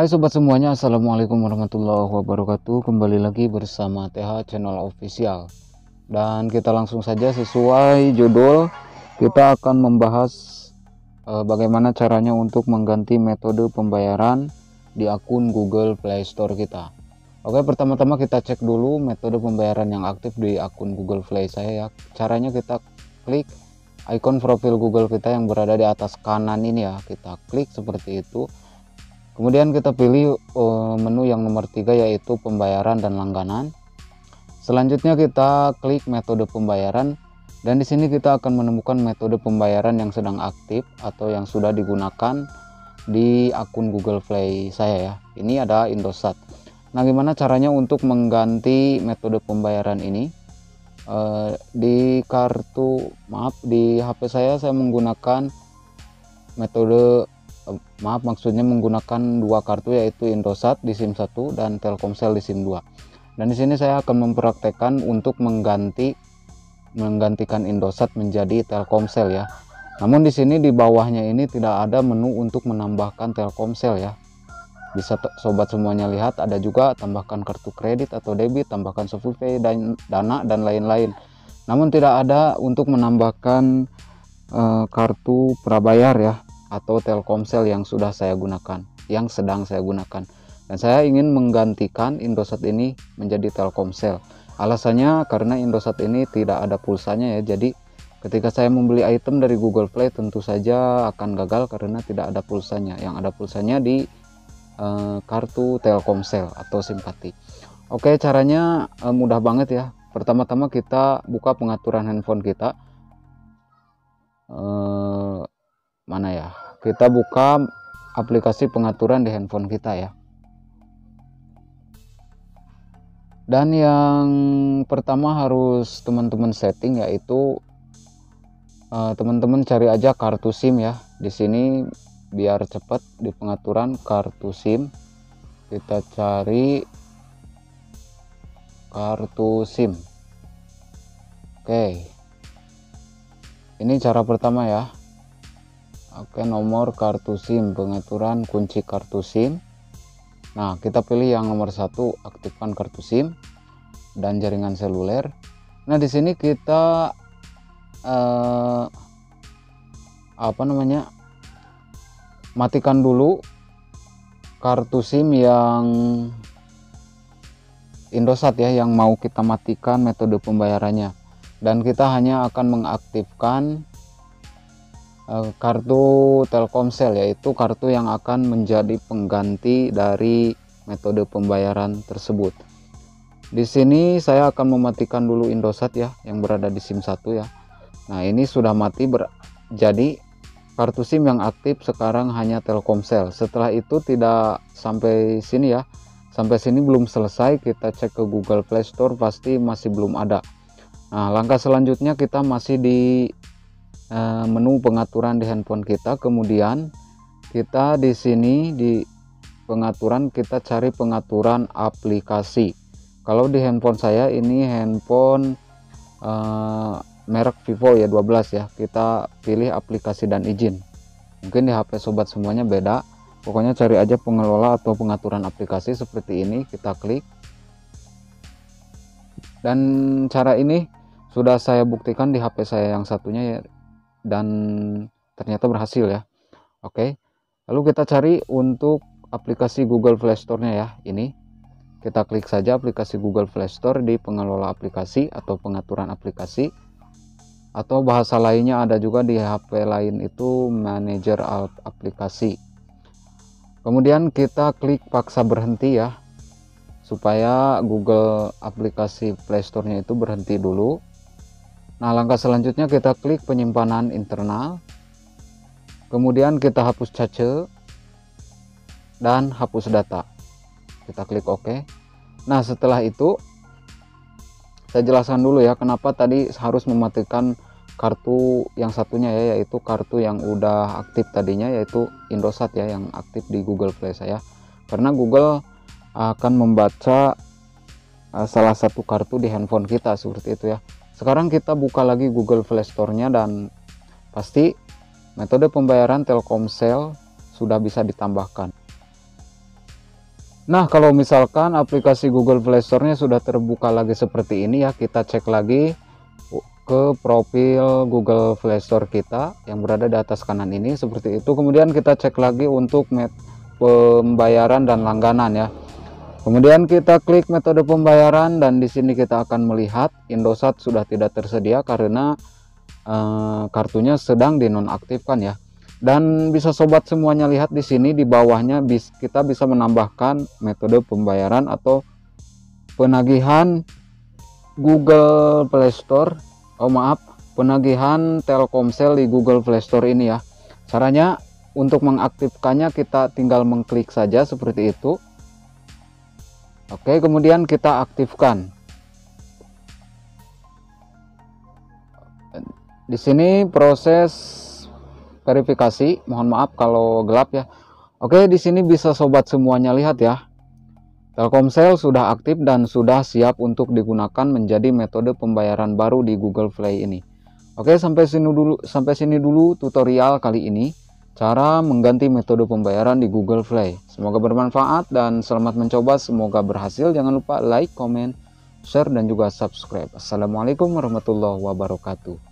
Hai sobat semuanya, assalamualaikum warahmatullahi wabarakatuh. Kembali lagi bersama TH Channel Official, dan kita langsung saja sesuai judul. Kita akan membahas bagaimana caranya untuk mengganti metode pembayaran di akun Google Play Store kita. Oke, pertama-tama kita cek dulu metode pembayaran yang aktif di akun Google Play saya ya. Caranya kita klik ikon profil Google kita yang berada di atas kanan ini ya, kita klik seperti itu. Kemudian kita pilih menu yang nomor 3 yaitu pembayaran dan langganan. Selanjutnya kita klik metode pembayaran, dan di sini kita akan menemukan metode pembayaran yang sedang aktif atau yang sudah digunakan di akun Google Play saya ya. Ini ada Indosat. Nah, gimana caranya untuk mengganti metode pembayaran ini? Di HP saya menggunakan metode menggunakan dua kartu yaitu Indosat di SIM 1 dan Telkomsel di SIM 2. Dan di sini saya akan mempraktekkan untuk menggantikan Indosat menjadi Telkomsel ya. Namun di sini di bawahnya ini tidak ada menu untuk menambahkan Telkomsel ya. Bisa sobat semuanya lihat, ada juga tambahkan kartu kredit atau debit, tambahkan SoftPay dan Dana dan lain-lain. Namun tidak ada untuk menambahkan kartu prabayar ya, atau Telkomsel yang sudah saya gunakan, yang sedang saya gunakan. Dan saya ingin menggantikan Indosat ini menjadi Telkomsel. Alasannya karena Indosat ini tidak ada pulsanya ya, jadi ketika saya membeli item dari Google Play tentu saja akan gagal karena tidak ada pulsanya. Yang ada pulsanya di kartu Telkomsel atau Simpati. Oke, caranya mudah banget ya. Pertama-tama kita buka pengaturan handphone kita. Mana ya, kita buka aplikasi pengaturan di handphone kita ya. Dan yang pertama harus teman-teman setting yaitu teman-teman cari aja kartu SIM ya. Di sini biar cepat, di pengaturan kartu SIM kita cari kartu SIM. Oke, ini cara pertama ya. Oke, nomor kartu SIM, pengaturan kunci kartu SIM. Nah, kita pilih yang nomor 1, aktifkan kartu SIM dan jaringan seluler. Nah, di sini kita matikan dulu kartu SIM yang Indosat ya, yang mau kita matikan metode pembayarannya, dan kita hanya akan mengaktifkan kartu Telkomsel yaitu kartu yang akan menjadi pengganti dari metode pembayaran tersebut. Di sini saya akan mematikan dulu Indosat ya, yang berada di SIM 1 ya. Nah, ini sudah mati, jadi kartu SIM yang aktif sekarang hanya Telkomsel. Setelah itu tidak sampai sini ya. Sampai sini belum selesai, kita cek ke Google Play Store pasti masih belum ada. Nah, langkah selanjutnya kita masih di menu pengaturan di handphone kita, kemudian kita di sini di pengaturan kita cari pengaturan aplikasi. Kalau di handphone saya ini handphone merek Vivo ya 12 ya, kita pilih aplikasi dan izin. Mungkin di HP sobat semuanya beda, pokoknya cari aja pengelola atau pengaturan aplikasi seperti ini, kita klik. Dan cara ini sudah saya buktikan di HP saya yang satunya ya, dan ternyata berhasil ya. Oke, lalu kita cari untuk aplikasi Google Play Store-nya ya. Ini kita klik saja aplikasi Google Play Store di pengelola aplikasi atau pengaturan aplikasi, atau bahasa lainnya ada juga di HP lain itu manajer aplikasi. Kemudian kita klik paksa berhenti ya, supaya Google aplikasi Play Store-nya itu berhenti dulu. Nah, langkah selanjutnya kita klik penyimpanan internal, kemudian kita hapus cache dan hapus data, kita klik OK. Nah, setelah itu saya jelaskan dulu ya kenapa tadi harus mematikan kartu yang satunya ya, yaitu kartu yang udah aktif tadinya yaitu Indosat ya, yang aktif di Google Play saya, karena Google akan membaca salah satu kartu di handphone kita seperti itu ya. Sekarang kita buka lagi Google Play Store-nya, dan pasti metode pembayaran Telkomsel sudah bisa ditambahkan. Nah, kalau misalkan aplikasi Google Play Store-nya sudah terbuka lagi seperti ini ya, kita cek lagi ke profil Google Play Store kita yang berada di atas kanan ini seperti itu. Kemudian kita cek lagi untuk pembayaran dan langganan ya. Kemudian kita klik metode pembayaran dan di sini kita akan melihat Indosat sudah tidak tersedia karena kartunya sedang dinonaktifkan ya. Dan bisa sobat semuanya lihat di sini di bawahnya kita bisa menambahkan metode pembayaran atau penagihan Google Play Store. Oh maaf, penagihan Telkomsel di Google Play Store ini ya. Caranya untuk mengaktifkannya kita tinggal mengklik saja seperti itu. Oke, kemudian kita aktifkan. Di sini proses verifikasi, mohon maaf kalau gelap ya. Oke, di sini bisa sobat semuanya lihat ya. Telkomsel sudah aktif dan sudah siap untuk digunakan menjadi metode pembayaran baru di Google Play ini. Oke, sampai sini dulu tutorial kali ini, cara mengganti metode pembayaran di Google Play. Semoga bermanfaat dan selamat mencoba, semoga berhasil. Jangan lupa like, komen, share dan juga subscribe. Assalamualaikum warahmatullahi wabarakatuh.